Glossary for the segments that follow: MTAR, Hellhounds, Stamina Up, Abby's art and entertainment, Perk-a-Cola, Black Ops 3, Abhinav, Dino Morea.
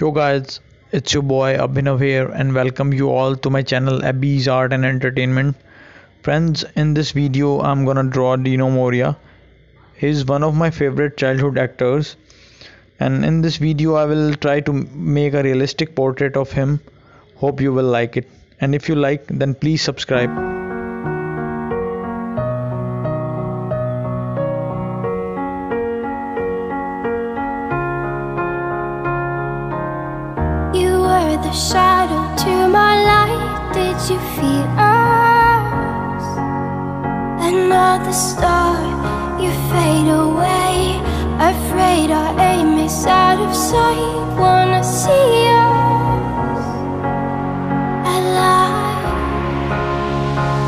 Yo guys, it's your boy Abhinav here and welcome you all to my channel Abby's Art and Entertainment. Friends, in this video I'm gonna draw Dino Morea. He's one of my favorite childhood actors, and in this video I will try to make a realistic portrait of him. Hope you will like it, and if you like then please subscribe. The shadow to my light, did you feel us? Another star, you fade away. Afraid our aim is out of sight. Wanna see us alive.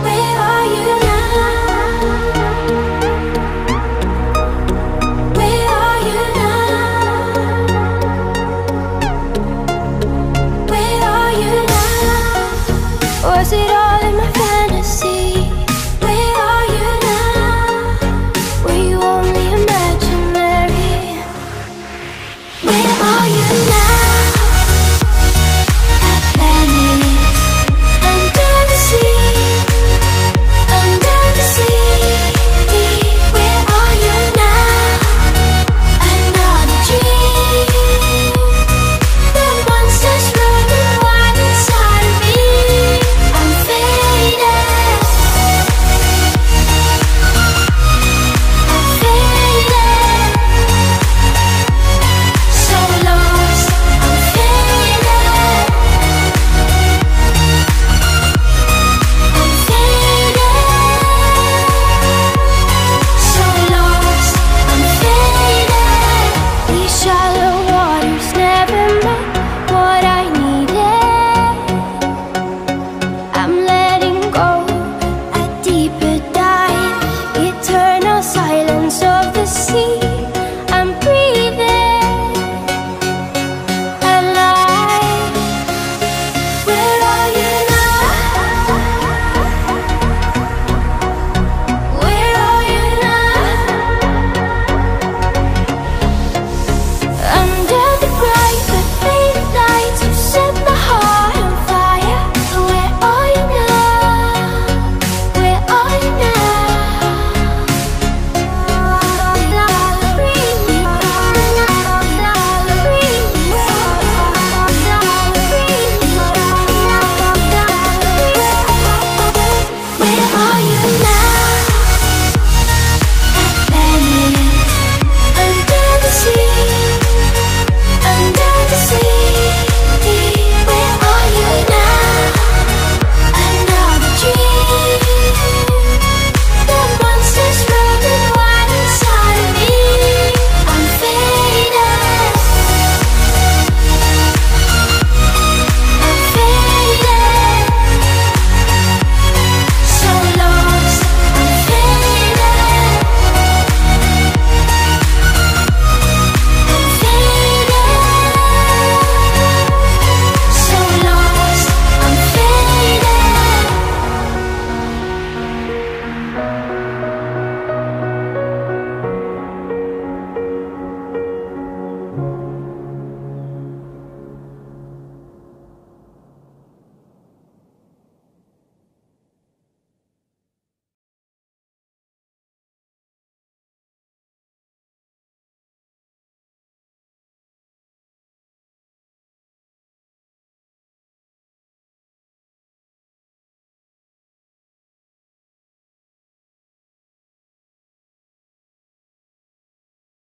Where are you now? Where are you now? Was it all in my fantasy?